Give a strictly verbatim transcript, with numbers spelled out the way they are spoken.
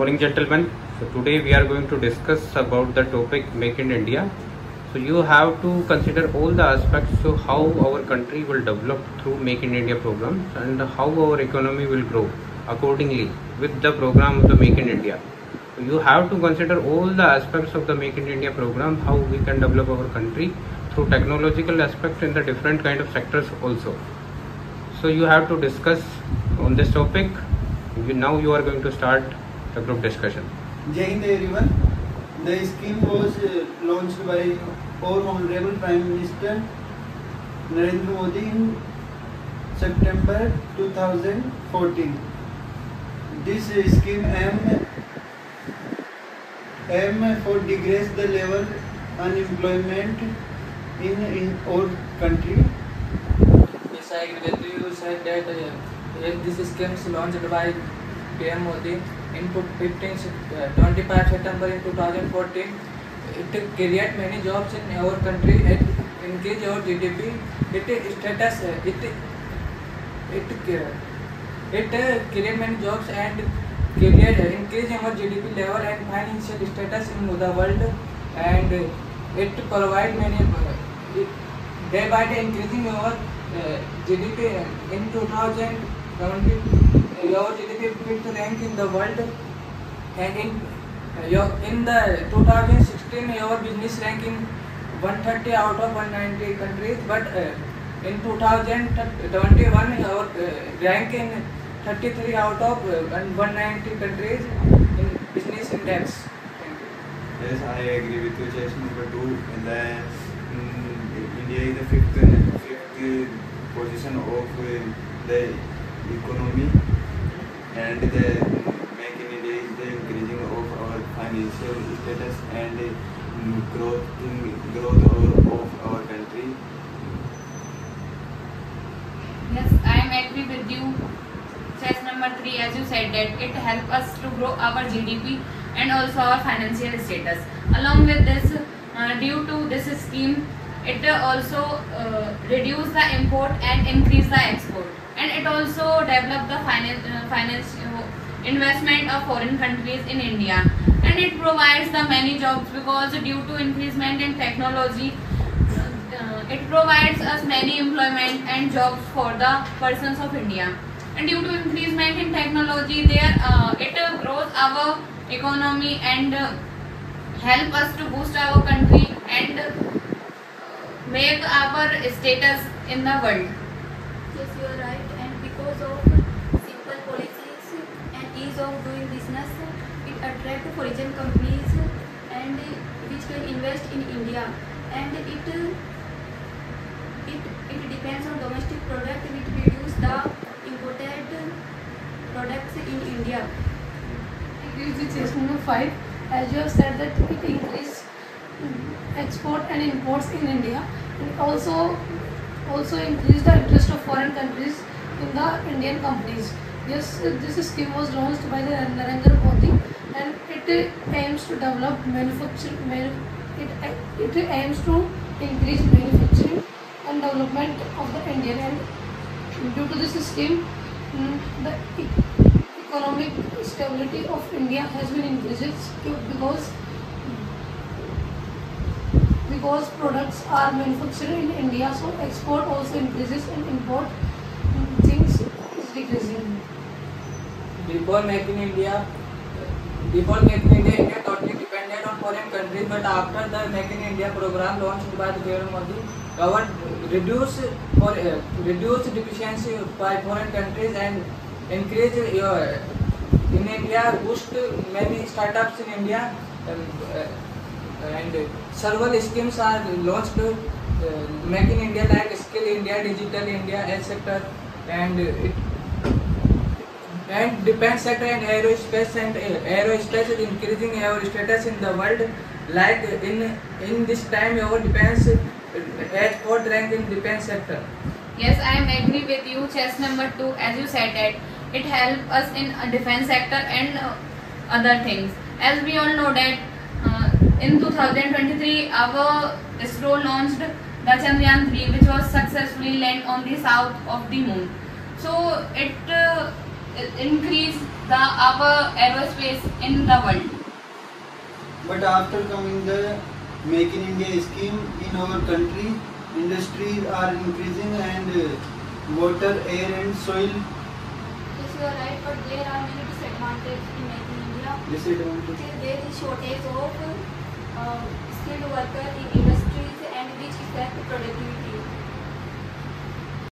Morning gentlemen, so today we are going to discuss about the topic Make in India. So you have to consider all the aspects, so how our country will develop through Make in India programs and how our economy will grow accordingly with the program of the Make in India. So you have to consider all the aspects of the Make in India program, how we can develop our country through technological aspect in the different kind of sectors also. So you have to discuss on this topic. You, now you are going to start the group discussion. Jai Hind everyone. The scheme was uh, launched by our Honorable Prime Minister Narendra Modi in September two thousand fourteen. This uh, scheme aimed aim for decrease the level unemployment in, in our country. Yes, I agree with you. You said that uh, this scheme is launched by P M Modi in twenty-fifth September in twenty fourteen, it created many jobs in our country and increased our G D P. It status it it it created many jobs and created increased our G D P level and financial status in the world, and it provide many it, day by day increasing our uh, G D P in two thousand seventeen. Your G D P fifth rank in the world, and in your in the two thousand sixteen your business rank in one hundred thirty out of one hundred ninety countries, but uh, in two thousand twenty-one your uh, rank in thirty-three out of uh, one hundred ninety countries in business index. Thank you. Yes, I agree with you, Jason. Number two, in the in India is the fifth fifth position of uh, the economy. And the Make in India is the increasing of our financial status and growth in growth of, of our country. Yes, I am agree with you. Choice number three, as you said, that it helps us to grow our G D P and also our financial status. Along with this, uh, due to this scheme, it also uh, reduce the import and increase the export. And it also developed the finance, uh, finance uh, investment of foreign countries in India. And it provides the many jobs because due to increasement in technology, uh, it provides us many employment and jobs for the persons of India. And due to increasement in technology, there uh, it uh, grows our economy and uh, help us to boost our country and uh, make our status in the world. Yes, you are right. Because of simple policies and ease of doing business, it attracts foreign companies and which can invest in India, and it it it depends on domestic product which reduce the imported products in India. It is the choice number five, as you have said that it increased export and imports in India, and also also increased the interest of foreign countries in the Indian companies. Yes, this scheme was launched by the Narendra Modi, and it aims to develop manufacturing. It it aims to increase manufacturing and development of the Indian. And due to this scheme, the economic stability of India has been increased because because products are manufactured in India, so export also increases and import. Before making India, before making India, India totally depended on foreign countries. But after the Make in India program launched by the P M Modi, our reduce or uh, reduce dependency by foreign countries and increase your uh, in India, boost many startups in India, um, uh, and uh, several schemes are launched uh, making India like Skill India, Digital India, et cetera. And it and defense sector and aerospace and aerospace is increasing our status in the world. Like in in this time, our defense has fourth rank in defense sector. Yes, I am agree with you. Choice number two, as you said that it helps us in defense sector and other things. As we all know that uh, in two thousand twenty-three, our ISRO launched the Chandrayaan three, which was successfully landed on the south of the moon. So it uh, increased the our aerospace in the world. But after coming the Make in India scheme in our country, industries are increasing and water, air and soil. Yes, you are right, but there are many disadvantages in Make in India. Disadvantages? There is shortage of uh, skilled workers in industries and which affect productivity.